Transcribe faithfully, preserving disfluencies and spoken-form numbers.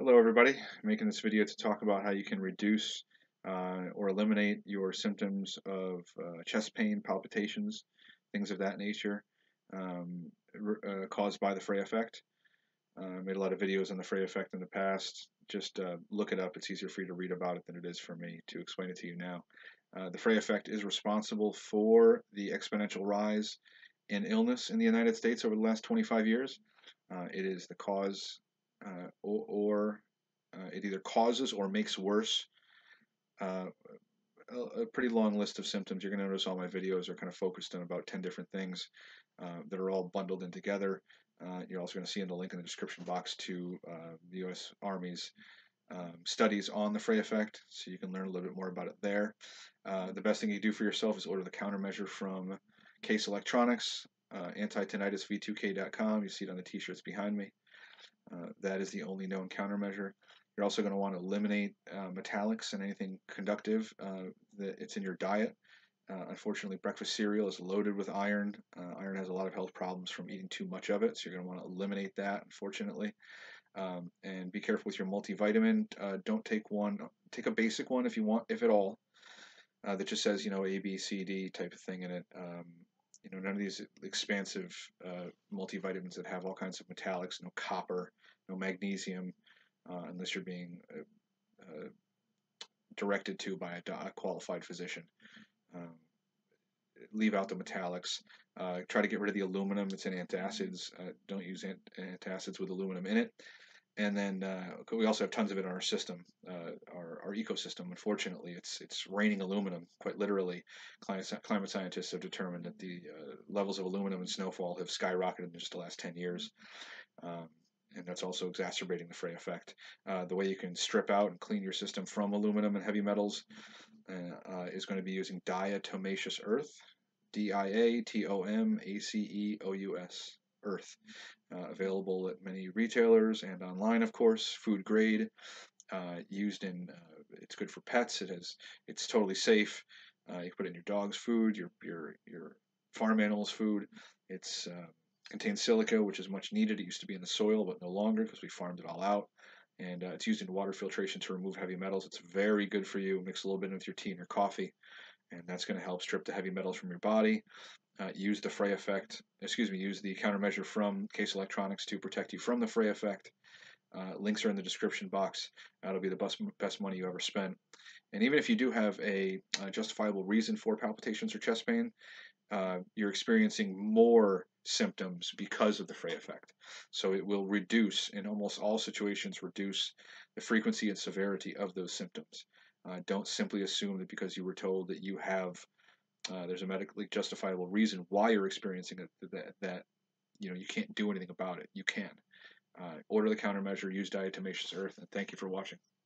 Hello everybody, I'm making this video to talk about how you can reduce uh, or eliminate your symptoms of uh, chest pain, palpitations, things of that nature um, uh, caused by the Frey effect. I uh, made a lot of videos on the Frey effect in the past. Just uh, look it up, it's easier for you to read about it than it is for me to explain it to you now. Uh, the Frey effect is responsible for the exponential rise in illness in the United States over the last twenty-five years. Uh, it is the cause Uh, or, or uh, it either causes or makes worse uh, a, a pretty long list of symptoms. You're going to notice all my videos are kind of focused on about ten different things uh, that are all bundled in together. Uh, you're also going to see in the link in the description box to uh, the U S Army's um, studies on the Frey effect, so you can learn a little bit more about it there. Uh, the best thing you do for yourself is order the countermeasure from Case Electronics, uh, antitinnitus v two k dot com. You see it on the t-shirts behind me. Uh, that is the only known countermeasure. You're also going to want to eliminate uh, metallics and anything conductive uh, that it's in your diet. Uh, unfortunately, breakfast cereal is loaded with iron. Uh, iron has a lot of health problems from eating too much of it, so you're going to want to eliminate that, unfortunately. Um, and be careful with your multivitamin. Uh, don't take one. Take a basic one if you want, if at all, uh, that just says, you know, A, B, C, D type of thing in it. Um, You know, none of these expansive uh, multivitamins that have all kinds of metallics, no copper, no magnesium, uh, unless you're being uh, uh, directed to by a, a qualified physician. Um, leave out the metallics. Uh, try to get rid of the aluminum. It's in antacids. Uh, don't use ant antacids with aluminum in it. And then uh, we also have tons of it in our system, uh, our, our ecosystem. Unfortunately, it's it's raining aluminum, quite literally. Climate, climate scientists have determined that the uh, levels of aluminum in snowfall have skyrocketed in just the last ten years. Um, and that's also exacerbating the Frey effect. Uh, the way you can strip out and clean your system from aluminum and heavy metals uh, uh, is going to be using diatomaceous earth, D I A T O M A C E O U S. Earth, uh, available at many retailers and online, of course. Food grade, uh, used in. Uh, it's good for pets. It has. It's totally safe. Uh, you can put it in your dog's food, your your your farm animals' food. It's uh, contains silica, which is much needed. It used to be in the soil, but no longer because we farmed it all out. And uh, it's used in water filtration to remove heavy metals. It's very good for you. Mix a little bit with your tea and your coffee, and that's going to help strip the heavy metals from your body. Uh, use the Frey effect, excuse me, use the countermeasure from Case Electronics to protect you from the Frey effect. Uh, links are in the description box. That'll be the best, best money you ever spend. And even if you do have a, a justifiable reason for palpitations or chest pain, uh, you're experiencing more symptoms because of the Frey effect. So it will reduce, in almost all situations, reduce the frequency and severity of those symptoms. Uh, don't simply assume that because you were told that you have Uh, there's a medically justifiable reason why you're experiencing it, that, that you know you can't do anything about it. You can. Uh, order the countermeasure, use diatomaceous earth, and thank you for watching.